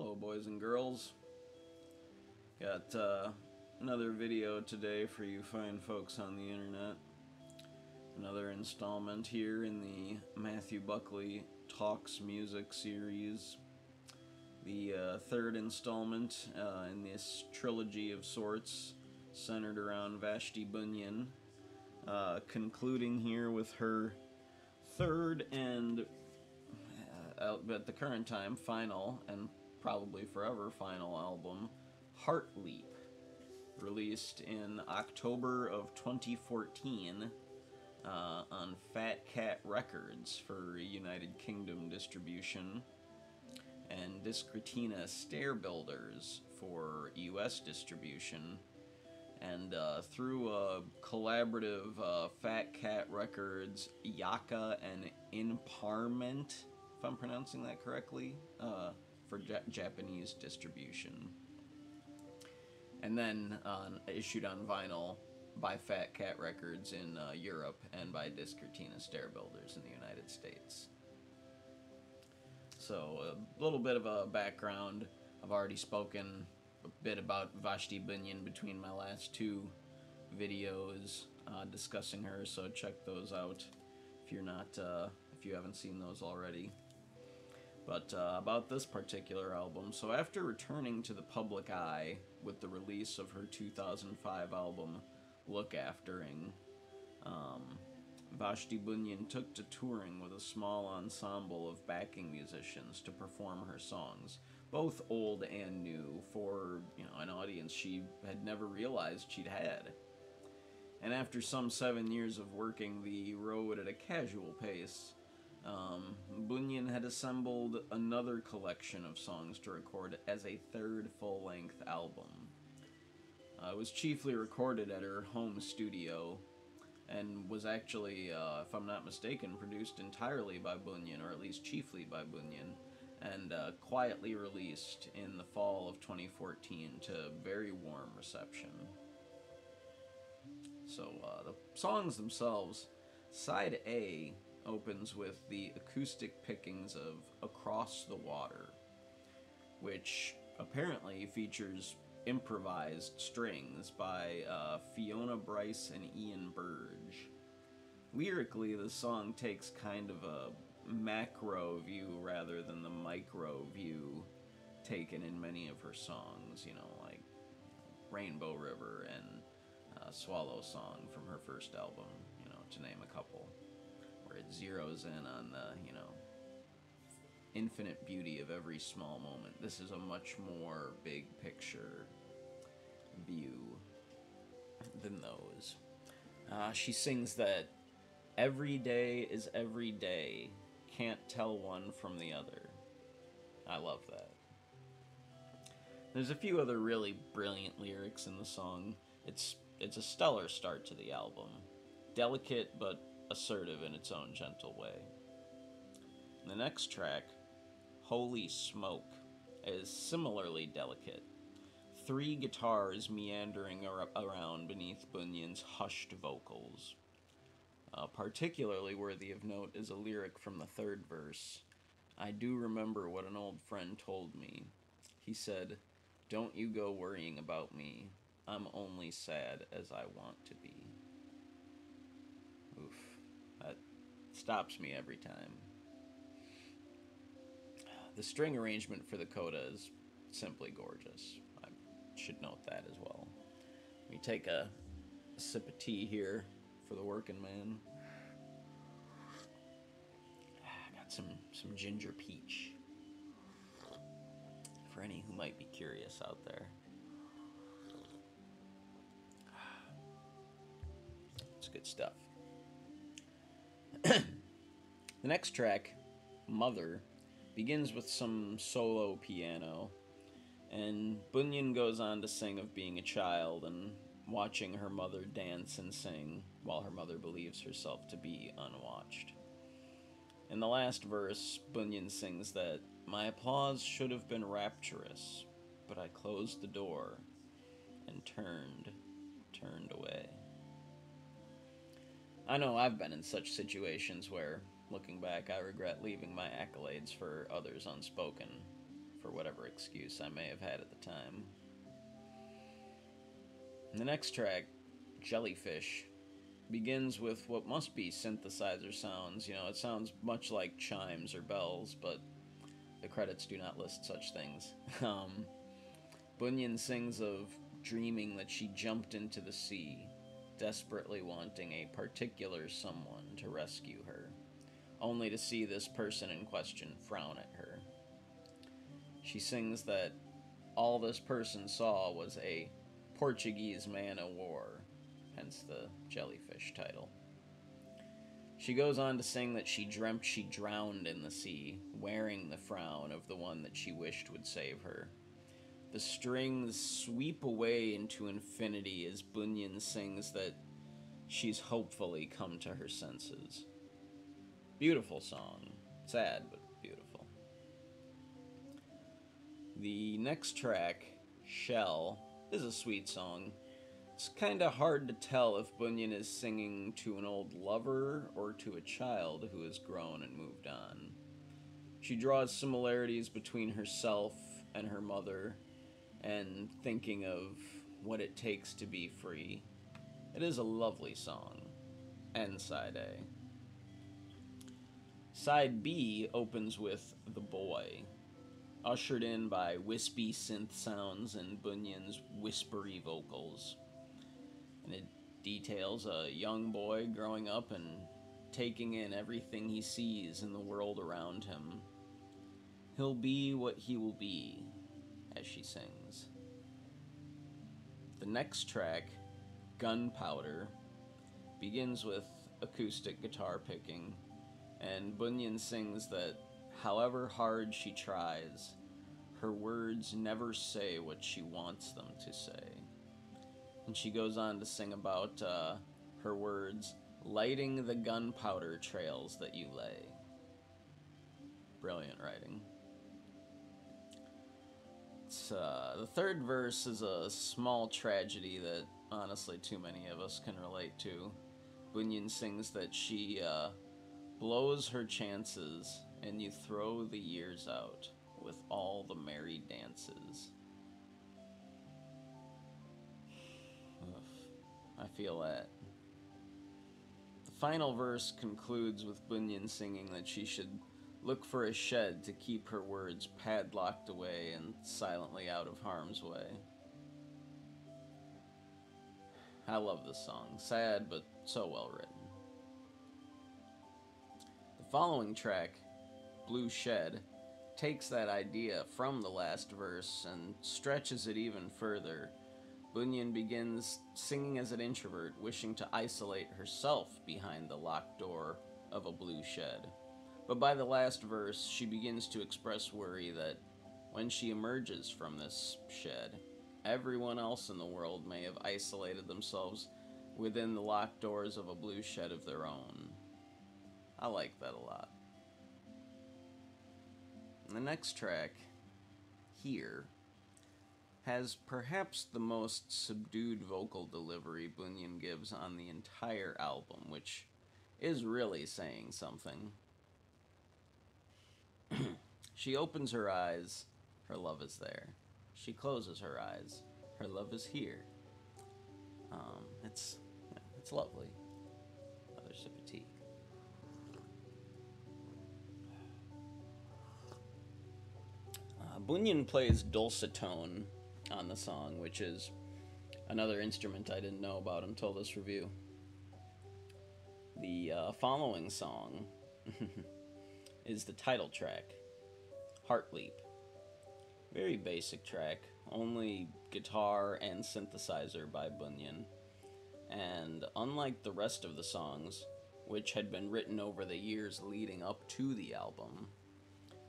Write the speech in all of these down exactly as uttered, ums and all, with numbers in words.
Hello boys and girls. Got uh, another video today for you fine folks on the internet. Another installment here in the Matthew Buckley Talks Music Series. The uh, third installment uh, in this trilogy of sorts centered around Vashti Bunyan. Uh, concluding here with her third and uh, at the current time final and probably forever final album, Heartleap, released in October of twenty fourteen uh, on Fat Cat Records for United Kingdom distribution, and Dicristina Stair Builders for U S distribution, and uh, through a collaborative uh, Fat Cat Records, Yaka and Imparment, if I'm pronouncing that correctly, uh, for ja Japanese distribution. And then uh, issued on vinyl by Fat Cat Records in uh, Europe and by Dicristina Stair Builders in the United States. So a little bit of a background. I've already spoken a bit about Vashti Bunyan between my last two videos uh, discussing her, so check those out if you're not, uh, if you haven't seen those already. But uh, about this particular album, so after returning to the public eye with the release of her two thousand five album, Look Aftering, um, Vashti Bunyan took to touring with a small ensemble of backing musicians to perform her songs, both old and new, for you know an audience she had never realized she'd had. And after some seven years of working the road at a casual pace, Um, Bunyan had assembled another collection of songs to record as a third full-length album. Uh, it was chiefly recorded at her home studio, and was actually, uh, if I'm not mistaken, produced entirely by Bunyan, or at least chiefly by Bunyan, and uh, quietly released in the fall of twenty fourteen to very warm reception. So, uh, the songs themselves, side A opens with the acoustic pickings of Across the Water, which apparently features improvised strings by uh, Fiona Bryce and Ian Burge. Lyrically, the song takes kind of a macro view rather than the micro view taken in many of her songs, you know, like Rainbow River and uh, Swallow Song from her first album, you know, to name a couple. It zeroes in on the, you know, infinite beauty of every small moment. This is a much more big picture view than those. Uh, she sings that every day is every day, can't tell one from the other. I love that. There's a few other really brilliant lyrics in the song. It's, it's a stellar start to the album. Delicate, but assertive in its own gentle way. The next track, Holy Smoke, is similarly delicate. Three guitars meandering ar around beneath Bunyan's hushed vocals. Uh, particularly worthy of note is a lyric from the third verse. I do remember what an old friend told me. He said, "Don't you go worrying about me. I'm only sad as I want to be." Oof. That stops me every time. The string arrangement for the coda is simply gorgeous. I should note that as well. We take a sip of tea here for the working man. I got some, some ginger peach. For any who might be curious out there. It's good stuff. The next track, Mother, begins with some solo piano, and Bunyan goes on to sing of being a child and watching her mother dance and sing while her mother believes herself to be unwatched. In the last verse, Bunyan sings that, "My applause should have been rapturous, but I closed the door and turned, turned away." I know I've been in such situations where, looking back, I regret leaving my accolades for others unspoken, for whatever excuse I may have had at the time. The next track, Jellyfish, begins with what must be synthesizer sounds. You know, it sounds much like chimes or bells, but the credits do not list such things. Um, Bunyan sings of dreaming that she jumped into the sea, desperately wanting a particular someone to rescue her, only to see this person in question frown at her. She sings that all this person saw was a Portuguese man-o-war, hence the Jellyfish title. She goes on to sing that she dreamt she drowned in the sea, wearing the frown of the one that she wished would save her. The strings sweep away into infinity as Bunyan sings that she's hopefully come to her senses. Beautiful song. Sad, but beautiful. The next track, Shell, is a sweet song. It's kind of hard to tell if Bunyan is singing to an old lover or to a child who has grown and moved on. She draws similarities between herself and her mother and thinking of what it takes to be free. It is a lovely song. And side A. Side B opens with The Boy, ushered in by wispy synth sounds and Bunyan's whispery vocals. And it details a young boy growing up and taking in everything he sees in the world around him. He'll be what he will be, as she sings. The next track, Gunpowder, begins with acoustic guitar picking, and Bunyan sings that however hard she tries, her words never say what she wants them to say. And she goes on to sing about uh, her words, lighting the gunpowder trails that you lay. Brilliant writing. It's, uh, the third verse is a small tragedy that honestly too many of us can relate to. Bunyan sings that she uh, blows her chances and you throw the years out with all the merry dances. Ugh, I feel that. The final verse concludes with Bunyan singing that she should look for a shed to keep her words padlocked away and silently out of harm's way. I love this song. Sad, but so well written. The following track, Blue Shed, takes that idea from the last verse and stretches it even further. Bunyan begins singing as an introvert, wishing to isolate herself behind the locked door of a blue shed. But by the last verse, she begins to express worry that when she emerges from this shed, everyone else in the world may have isolated themselves within the locked doors of a blue shed of their own. I like that a lot. The next track, Here, has perhaps the most subdued vocal delivery Bunyan gives on the entire album, which is really saying something. She opens her eyes, her love is there. She closes her eyes, her love is here. Um, it's, it's lovely. Another sip of tea. Uh, Bunyan plays dulcitone on the song, which is another instrument I didn't know about until this review. The uh, following song is the title track, Heartleap. Very basic track, only guitar and synthesizer by Bunyan. And unlike the rest of the songs, which had been written over the years leading up to the album,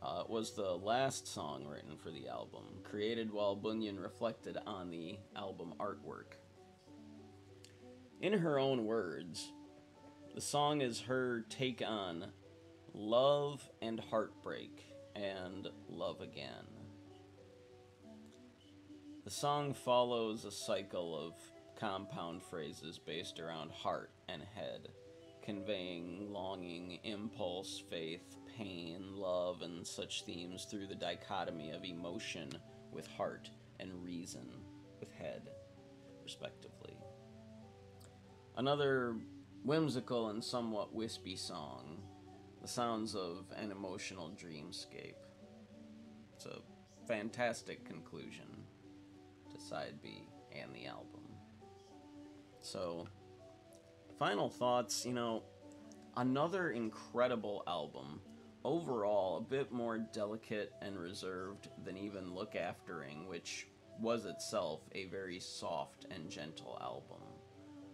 uh, it was the last song written for the album, created while Bunyan reflected on the album artwork. In her own words, the song is her take on love and heartbreak, and love again. The song follows a cycle of compound phrases based around heart and head, conveying longing, impulse, faith, pain, love, and such themes through the dichotomy of emotion with heart and reason with head, respectively. Another whimsical and somewhat wispy song, the sounds of an emotional dreamscape. It's a fantastic conclusion to Side B and the album. So, final thoughts, you know, another incredible album. Overall, a bit more delicate and reserved than even Look Aftering, which was itself a very soft and gentle album.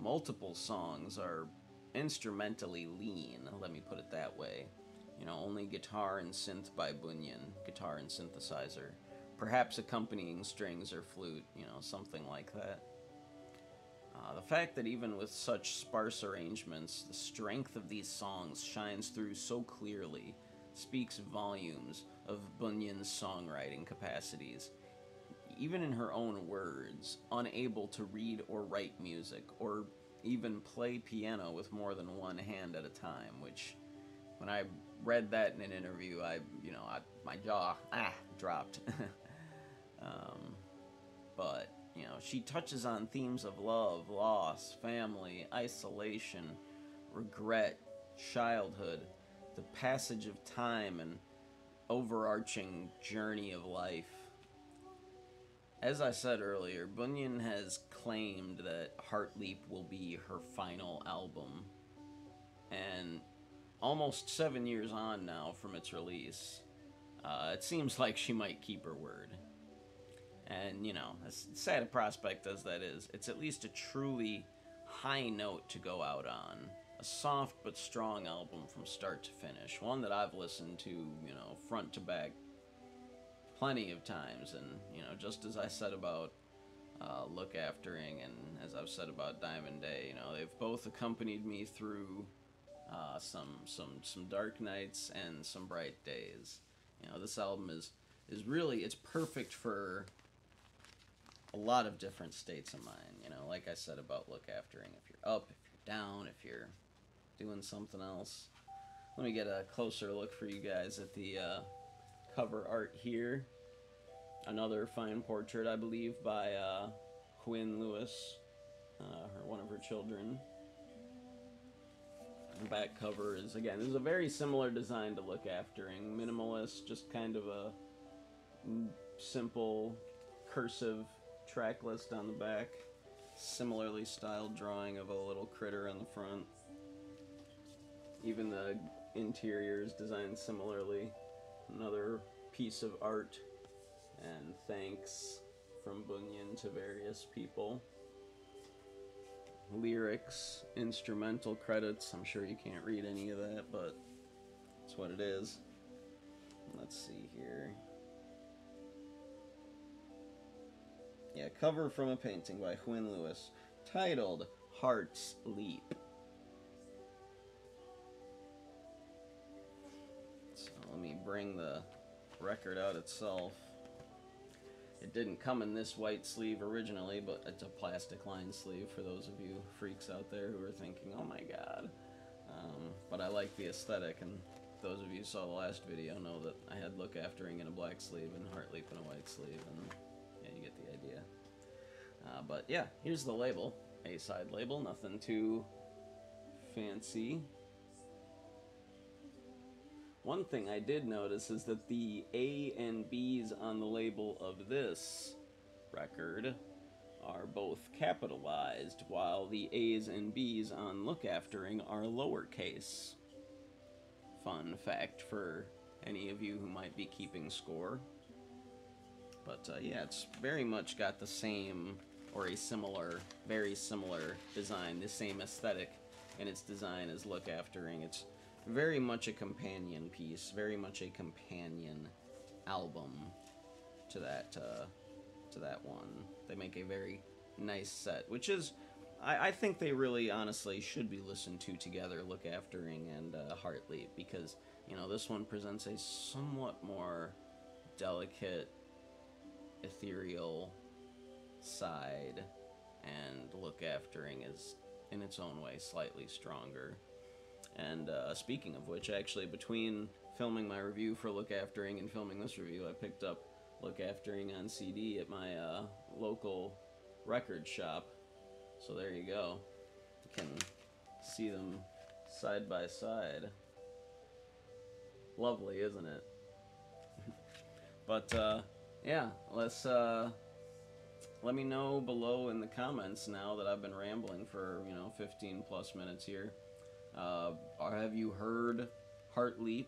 Multiple songs are instrumentally lean, let me put it that way. You know, only guitar and synth by Bunyan, guitar and synthesizer, perhaps accompanying strings or flute, you know, something like that. Uh, the fact that even with such sparse arrangements, the strength of these songs shines through so clearly, speaks volumes of Bunyan's songwriting capacities. Even in her own words, unable to read or write music, or even play piano with more than one hand at a time, which, when I read that in an interview, I, you know, I, my jaw, ah, dropped. um, but, you know, she touches on themes of love, loss, family, isolation, regret, childhood, the passage of time, and overarching journey of life. As I said earlier, Bunyan has claimed that Heartleap will be her final album, and almost seven years on now from its release, uh, it seems like she might keep her word. And, you know, as sad a prospect as that is, it's at least a truly high note to go out on. A soft but strong album from start to finish, one that I've listened to, you know, front to back, plenty of times, and, you know, just as I said about uh, Look Aftering, and as I've said about Diamond Day, you know, they've both accompanied me through uh, some some some dark nights and some bright days. You know, this album is is really, it's perfect for a lot of different states of mind. You know, like I said about Look Aftering, if you're up, if you're down, if you're doing something else. Let me get a closer look for you guys at the Uh, cover art here. Another fine portrait, I believe, by uh, Quinn Lewis, uh, her, one of her children. The back cover is, again, is a very similar design to Look Aftering. Minimalist, just kind of a simple cursive track list on the back. Similarly styled drawing of a little critter on the front. Even the interior is designed similarly. Another piece of art and thanks from Bunyan to various people. Lyrics, instrumental credits. I'm sure you can't read any of that, but that's what it is. Let's see here. Yeah, cover from a painting by Huan Lewis titled Heartleap. Let me bring the record out itself. It didn't come in this white sleeve originally, but it's a plastic lined sleeve for those of you freaks out there who are thinking, oh my god. Um, but I like the aesthetic, and those of you who saw the last video know that I had Look Aftering in a black sleeve and Heartleap in a white sleeve, and yeah, you get the idea. Uh, but yeah, here's the label, A-side label, nothing too fancy. One thing I did notice is that the A and B's on the label of this record are both capitalized, while the A's and B's on Look Aftering are lowercase. Fun fact for any of you who might be keeping score. But uh, yeah, it's very much got the same, or a similar, very similar design, the same aesthetic in its design as Look Aftering. It's very much a companion piece, very much a companion album to that uh, to that one. They make a very nice set, which is, I, I think they really honestly should be listened to together, Look Aftering and uh, Heartleap, because, you know, this one presents a somewhat more delicate, ethereal side, and Look Aftering is, in its own way, slightly stronger. And uh, speaking of which, actually, between filming my review for Look Aftering and filming this review, I picked up Look Aftering on C D at my uh, local record shop. So there you go. You can see them side by side. Lovely, isn't it? But uh, yeah, let's uh, let me know below in the comments now that I've been rambling for, you know, fifteen plus minutes here. Uh, or have you heard Heartleap?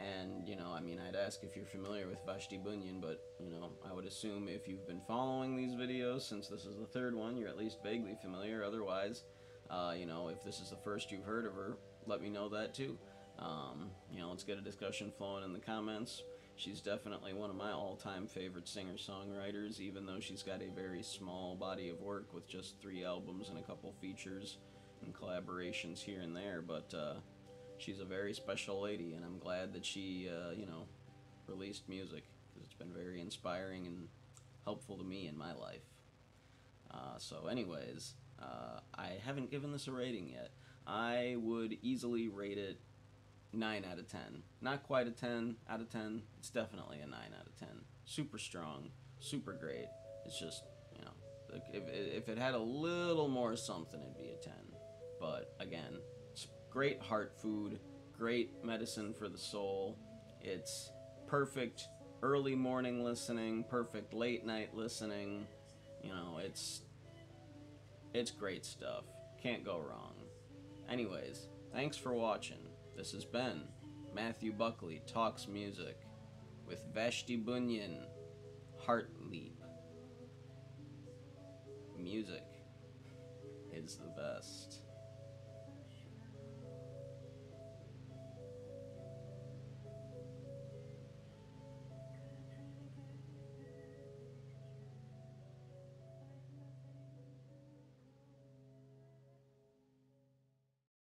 And, you know, I mean, I'd ask if you're familiar with Vashti Bunyan, but, you know, I would assume if you've been following these videos, since this is the third one, you're at least vaguely familiar. Otherwise, uh, you know, if this is the first you've heard of her, let me know that too. Um, you know, let's get a discussion flowing in the comments. She's definitely one of my all-time favorite singer-songwriters, even though she's got a very small body of work with just three albums and a couple features and collaborations here and there, but, uh, she's a very special lady, and I'm glad that she, uh, you know, released music, because it's been very inspiring and helpful to me in my life. Uh, so anyways, uh, I haven't given this a rating yet. I would easily rate it nine out of ten. Not quite a ten out of ten. It's definitely a nine out of ten. Super strong, super great. It's just, you know, if, if it had a little more something, it'd be a ten. But again, great heart food, great medicine for the soul. It's perfect early morning listening, perfect late night listening. You know, it's it's great stuff. Can't go wrong. Anyways, thanks for watching. This has been Matthew Buckley Talks Music with Vashti Bunyan, Heartleap. Music is the best.